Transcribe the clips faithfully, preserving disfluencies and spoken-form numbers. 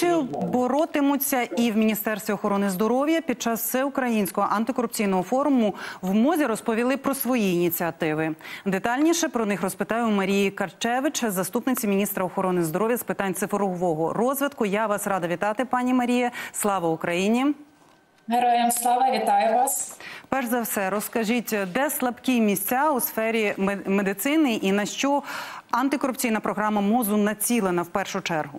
корупцією боротимуться і в Міністерстві охорони здоров'я. Під час Всеукраїнського антикорупційного форуму в МОЗі розповіли про свої ініціативи. Детальніше про них розпитаю у Марії Карчевич, заступниці міністра охорони здоров'я з питань цифрового розвитку. Я вас рада вітати, пані Марія. Слава Україні! Героям слава, вітаю вас. Перш за все, розкажіть, де слабкі місця у сфері медицини і на що антикорупційна програма МОЗу націлена в першу чергу?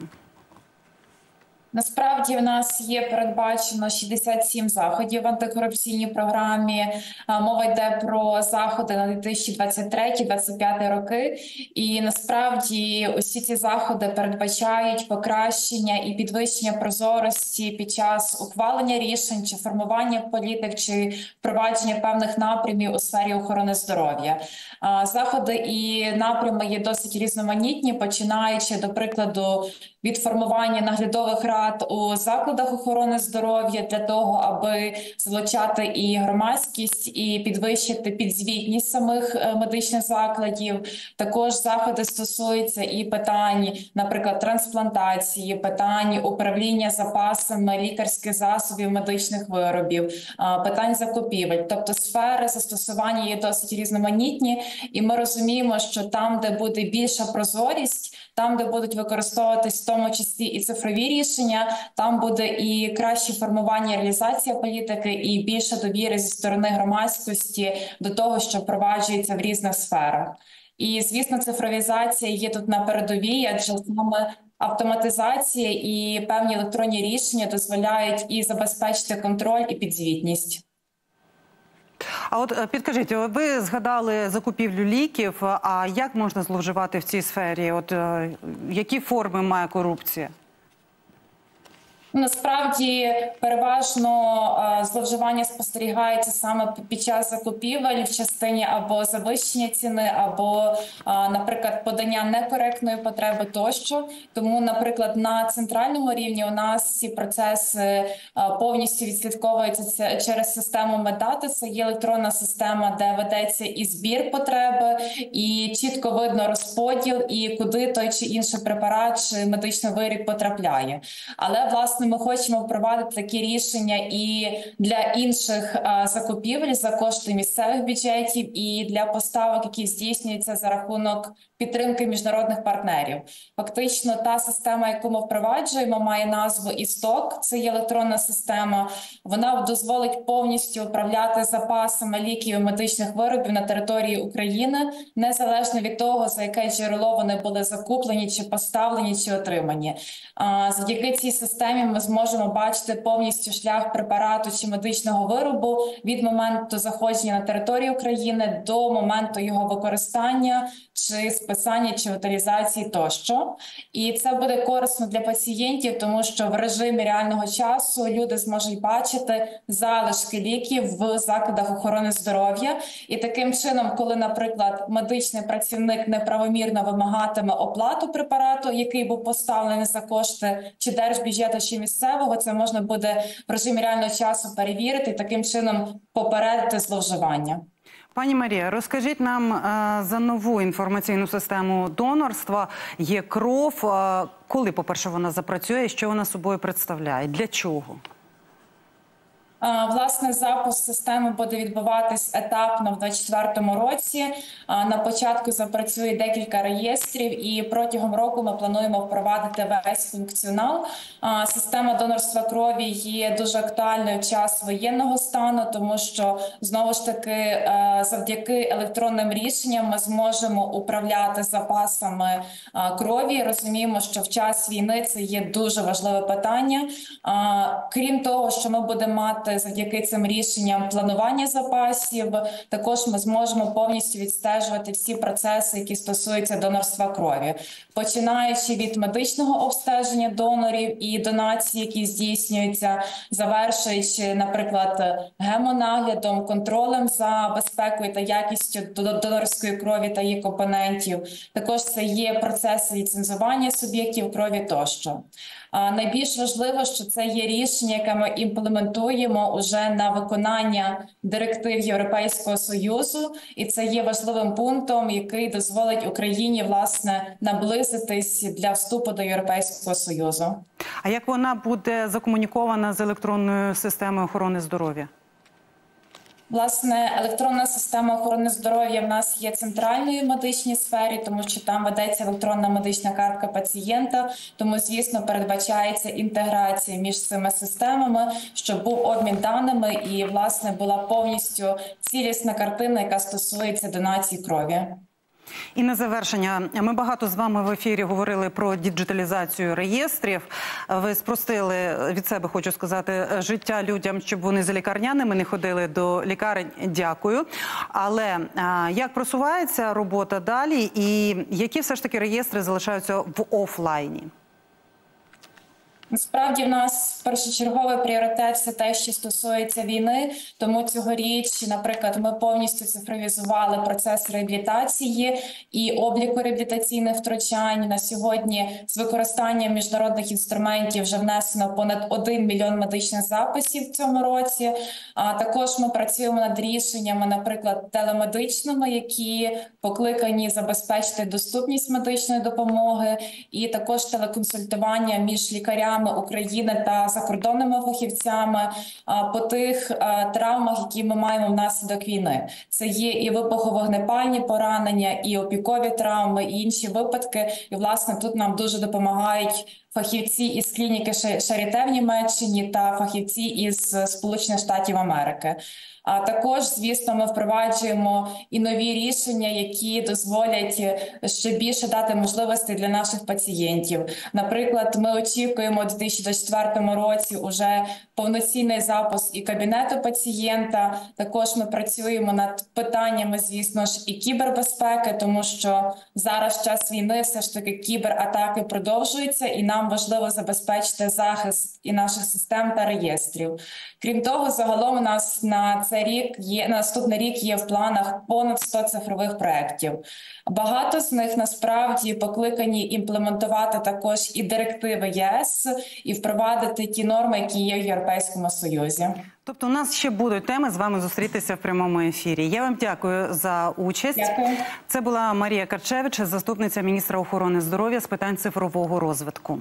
Насправді в нас є передбачено шістдесят сім заходів в антикорупційній програмі. Мова йде про заходи на дві тисячі двадцять третій - двадцять п'ятий роки. І насправді усі ці заходи передбачають покращення і підвищення прозорості під час ухвалення рішень чи формування політик, чи впровадження певних напрямів у сфері охорони здоров'я. Заходи і напрями є досить різноманітні, починаючи, до прикладу, від формування наглядових рад у закладах охорони здоров'я для того, аби залучати і громадськість, і підвищити підзвітність самих медичних закладів. Також заходи стосуються і питань, наприклад, трансплантації, питань управління запасами лікарських засобів, медичних виробів, питань закупівель. Тобто сфери застосування є досить різноманітні, і ми розуміємо, що там, де буде більша прозорість, там, де будуть використовуватись в тому числі і цифрові рішення, там буде і краще формування, реалізація політики, і більше довіри зі сторони громадськості до того, що впроваджується в різних сферах. І, звісно, цифровізація є тут на передовій, адже саме автоматизація і певні електронні рішення дозволяють і забезпечити контроль, і підзвітність. А от підкажіть, ви згадали закупівлю ліків, а як можна зловживати в цій сфері? От які форми має корупція? Насправді, переважно зловживання спостерігається саме під час закупівель в частині або завищення ціни, або, наприклад, подання некоректної потреби тощо. Тому, наприклад, на центральному рівні у нас ці процеси повністю відслідковуються через систему меддати. Це є електронна система, де ведеться і збір потреби, і чітко видно розподіл, і куди той чи інший препарат чи медичний виріб потрапляє. Але, власне, ми хочемо впровадити такі рішення і для інших закупівель за кошти місцевих бюджетів і для поставок, які здійснюються за рахунок підтримки міжнародних партнерів. Фактично, та система, яку ми впроваджуємо, має назву «ІСТОК», це є електронна система. Вона дозволить повністю управляти запасами ліків і медичних виробів на території України, незалежно від того, за яке джерело вони були закуплені, чи поставлені, чи отримані. Завдяки цій системі ми зможемо бачити повністю шлях препарату чи медичного виробу від моменту заходження на територію України до моменту його використання, чи списання, чи утилізації тощо. І це буде корисно для пацієнтів, тому що в режимі реального часу люди зможуть бачити залишки ліків в закладах охорони здоров'я. І таким чином, коли, наприклад, медичний працівник неправомірно вимагатиме оплату препарату, який був поставлений за кошти чи держбюджету, чи місцевого, це можна буде в режимі реального часу перевірити і таким чином попередити зловживання. Пані Марія, розкажіть нам е, за нову інформаційну систему донорства. Є кров. Е, коли, по-перше, вона запрацює і що вона собою представляє? Для чого? Власне, запуск системи буде відбуватись етапно в дві тисячі двадцять четвертому році. На початку запрацює декілька реєстрів і протягом року ми плануємо впровадити весь функціонал. Система донорства крові є дуже актуальною в час воєнного стану, тому що, знову ж таки, завдяки електронним рішенням ми зможемо управляти запасами крові. Розуміємо, що в час війни це є дуже важливе питання. Крім того, що ми будемо мати завдяки цим рішенням планування запасів, також ми зможемо повністю відстежувати всі процеси, які стосуються донорства крові. Починаючи від медичного обстеження донорів і донації, які здійснюються, завершуючи, наприклад, гемонаглядом, контролем за безпекою та якістю донорської крові та її компонентів. Також це є процеси ліцензування суб'єктів крові тощо. Найбільш важливо, що це є рішення, яке ми імплементуємо уже на виконання директив Європейського Союзу, і це є важливим пунктом, який дозволить Україні, власне, наблизитись для вступу до Європейського Союзу. А як вона буде закомунікована з електронною системою охорони здоров'я? Власне, електронна система охорони здоров'я в нас є центральною в медичній сфері, тому що там ведеться електронна медична картка пацієнта, тому, звісно, передбачається інтеграція між цими системами, щоб був обмін даними і, власне, була повністю цілісна картина, яка стосується донації крові. І на завершення, ми багато з вами в ефірі говорили про діджиталізацію реєстрів. Ви спростили, від себе хочу сказати, життя людям, щоб вони за лікарняними не ходили до лікарень. Дякую. Але як просувається робота далі і які все ж таки реєстри залишаються в офлайні? Насправді в нас першочерговий пріоритет – це те, що стосується війни, тому цьогоріч, наприклад, ми повністю цифровізували процес реабілітації і обліку реабілітаційних втручань. На сьогодні з використанням міжнародних інструментів вже внесено понад один мільйон медичних записів в цьому році. А також ми працюємо над рішеннями, наприклад, телемедичними, які покликані забезпечити доступність медичної допомоги, і також телеконсультування між лікарями України та закордонними фахівцями по тих травмах, які ми маємо внаслідок війни. Це є і вибуховогнепальні поранення, і опікові травми, і інші випадки. І, власне, тут нам дуже допомагають фахівці із клініки Шаріте в Німеччині та фахівці із Сполучених Штатів Америки. А також, звісно, ми впроваджуємо і нові рішення, які дозволять ще більше дати можливостей для наших пацієнтів. Наприклад, ми очікуємо у дві тисячі двадцять четвертому році уже повноцінний запуск і кабінету пацієнта. Також ми працюємо над питаннями, звісно ж, і кібербезпеки, тому що зараз, в час війни, все ж таки кібератаки продовжуються, і нам важливо забезпечити захист і наших систем та реєстрів. Крім того, загалом у нас на цей рік є, на наступний рік є в планах понад сто цифрових проєктів. Багато з них насправді покликані імплементувати також і директиви ЄС, і впровадити ті норми, які є в Європейському Союзі. Тобто у нас ще будуть теми з вами зустрітися в прямому ефірі. Я вам дякую за участь. Дякую. Це була Марія Карчевич, заступниця міністра охорони здоров'я з питань цифрового розвитку.